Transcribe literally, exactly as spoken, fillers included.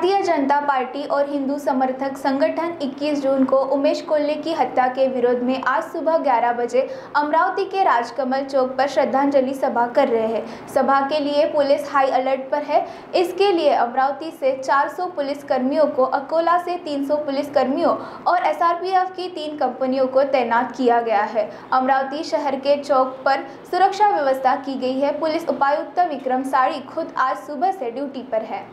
Bharatiya Janata party और हिंदू समर्थक संगठन इक्कीस जून को उमेश कोल्ले की हत्या के विरोध में आज सुबह ग्यारह बजे अमरावती के राजकमल चौक पर श्रद्धांजलि सभा कर रहे हैं। सभा के लिए पुलिस हाई अलर्ट पर है। इसके लिए अमरावती से चार सौ पुलिस कर्मियों को, अकोला से तीन सौ पुलिस कर्मियों और एस आर पी एफ की तीन कंपनियों को तैनात किया गया है। अमरावती शहर के चौक पर सुरक्षा व्यवस्था की गई है। पुलिस उपायुक्त विक्रम साळी खुद आज सुबह से ड्यूटी पर है।